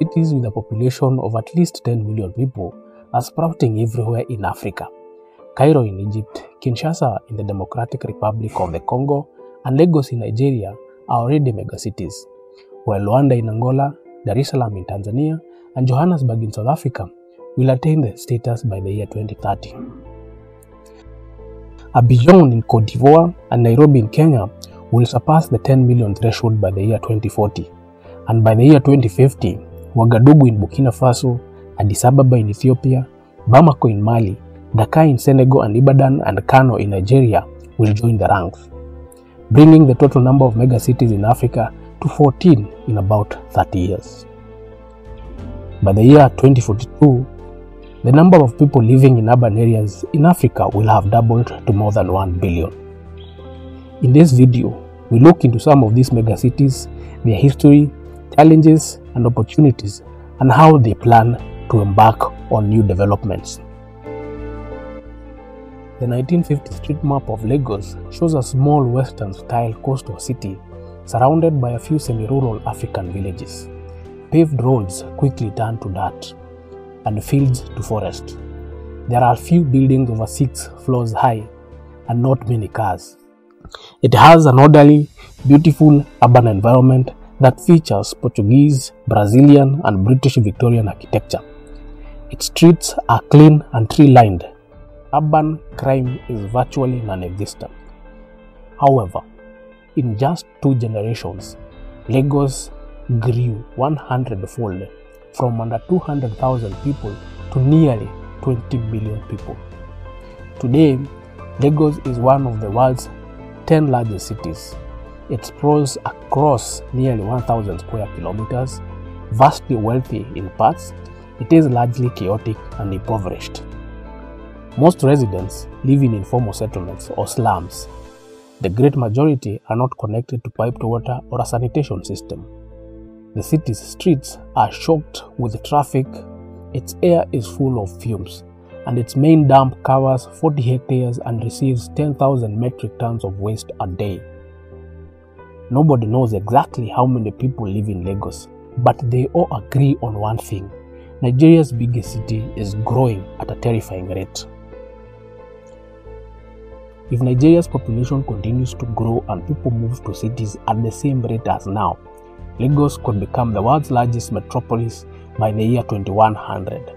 cities with a population of at least 10 million people are sprouting everywhere in Africa. Cairo in Egypt, Kinshasa in the Democratic Republic of the Congo, and Lagos in Nigeria are already megacities, while Luanda in Angola, Dar es Salaam in Tanzania, and Johannesburg in South Africa will attain the status by the year 2030. Abidjan in Cote d'Ivoire and Nairobi in Kenya will surpass the 10 million threshold by the year 2040, and by the year 2050, Ouagadougou in Burkina Faso, Addis Ababa in Ethiopia, Bamako in Mali, Dakar in Senegal and Ibadan, and Kano in Nigeria will join the ranks, bringing the total number of megacities in Africa to 14 in about 30 years. By the year 2042, the number of people living in urban areas in Africa will have doubled to more than 1 billion. In this video, we look into some of these megacities, their history, challenges and opportunities, and how they plan to embark on new developments. The 1950 street map of Lagos shows a small western-style coastal city surrounded by a few semi-rural African villages. Paved roads quickly turn to dirt and fields to forest. There are few buildings over 6 floors high and not many cars. It has an orderly, beautiful urban environment that features Portuguese, Brazilian and British Victorian architecture. Its streets are clean and tree-lined. Urban crime is virtually non-existent. However, in just 2 generations, Lagos grew 100-fold from under 200,000 people to nearly 20 million people. Today, Lagos is one of the world's 10 largest cities. It sprawls across nearly 1,000 square kilometers, vastly wealthy in parts. It is largely chaotic and impoverished. Most residents live in informal settlements or slums. The great majority are not connected to piped water or a sanitation system. The city's streets are choked with traffic, its air is full of fumes, and its main dump covers 40 hectares and receives 10,000 metric tons of waste a day. Nobody knows exactly how many people live in Lagos, but they all agree on one thing: Nigeria's biggest city is growing at a terrifying rate. If Nigeria's population continues to grow and people move to cities at the same rate as now, Lagos could become the world's largest metropolis by the year 2100,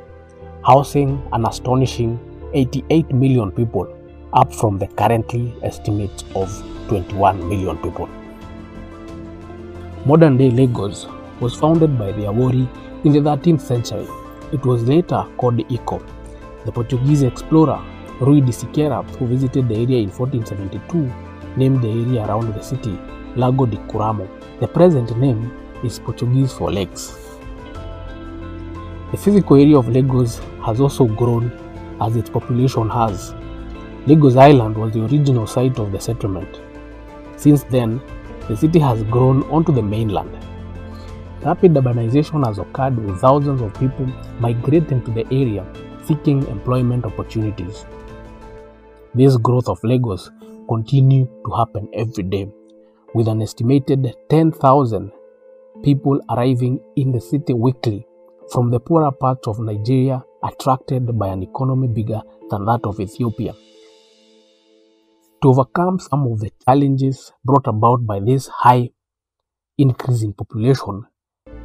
housing an astonishing 88 million people, up from the currently estimate of 21 million people. Modern-day Lagos was founded by the Awori in the 13th century. It was later called Eco. The Portuguese explorer Rui de Siqueira, who visited the area in 1472, named the area around the city Lago de Curamo. The present name is Portuguese for lakes. The physical area of Lagos has also grown as its population has. Lagos Island was the original site of the settlement. Since then, the city has grown onto the mainland. Rapid urbanization has occurred, with thousands of people migrating to the area seeking employment opportunities. This growth of Lagos continues to happen every day, with an estimated 10,000 people arriving in the city weekly from the poorer parts of Nigeria, attracted by an economy bigger than that of Ethiopia. To overcome some of the challenges brought about by this high increase in population,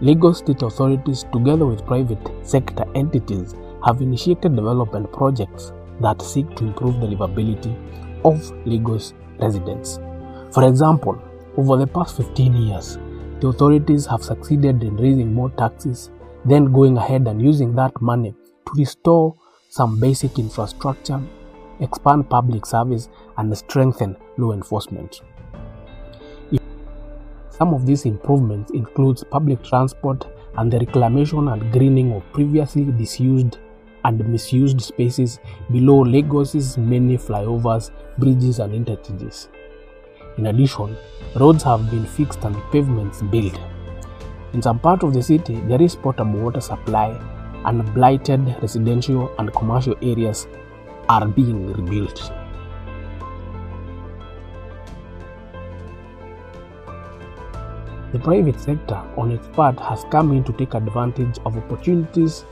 Lagos state authorities, together with private sector entities, have initiated development projects that seek to improve the livability of Lagos residents. For example, over the past 15 years, the authorities have succeeded in raising more taxes, then going ahead and using that money to restore some basic infrastructure, expand public service, and strengthen law enforcement. Some of these improvements include public transport and the reclamation and greening of previously disused and misused spaces below Lagos's many flyovers, bridges and interchanges. In addition, roads have been fixed and pavements built. In some part of the city, there is potable water supply, and blighted residential and commercial areas are being rebuilt. The private sector, on its part, has come in to take advantage of opportunities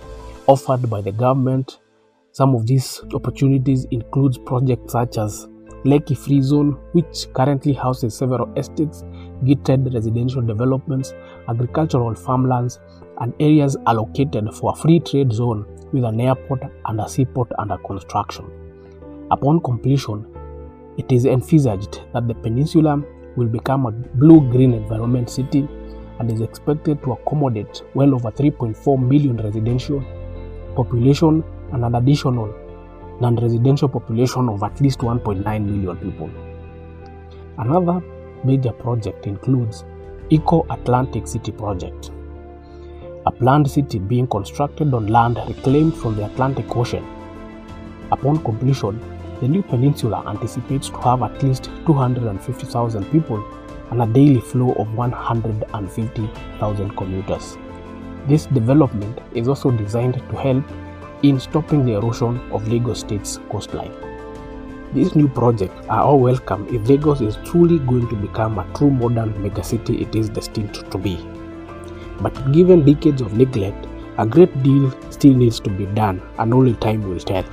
offered by the government. Some of these opportunities include projects such as Lekki Free Zone, which currently houses several estates, gated residential developments, agricultural farmlands, and areas allocated for a free trade zone with an airport and a seaport under construction. Upon completion, it is envisaged that the peninsula will become a blue-green environment city and is expected to accommodate well over 3.4 million residential population and an additional non-residential population of at least 1.9 million people. Another major project includes Eco-Atlantic City Project, a planned city being constructed on land reclaimed from the Atlantic Ocean. Upon completion, the new peninsula anticipates to have at least 250,000 people and a daily flow of 150,000 commuters. This development is also designed to help in stopping the erosion of Lagos State's coastline. These new projects are all welcome if Lagos is truly going to become a true modern megacity it is destined to be. But given decades of neglect, a great deal still needs to be done, and only time will tell.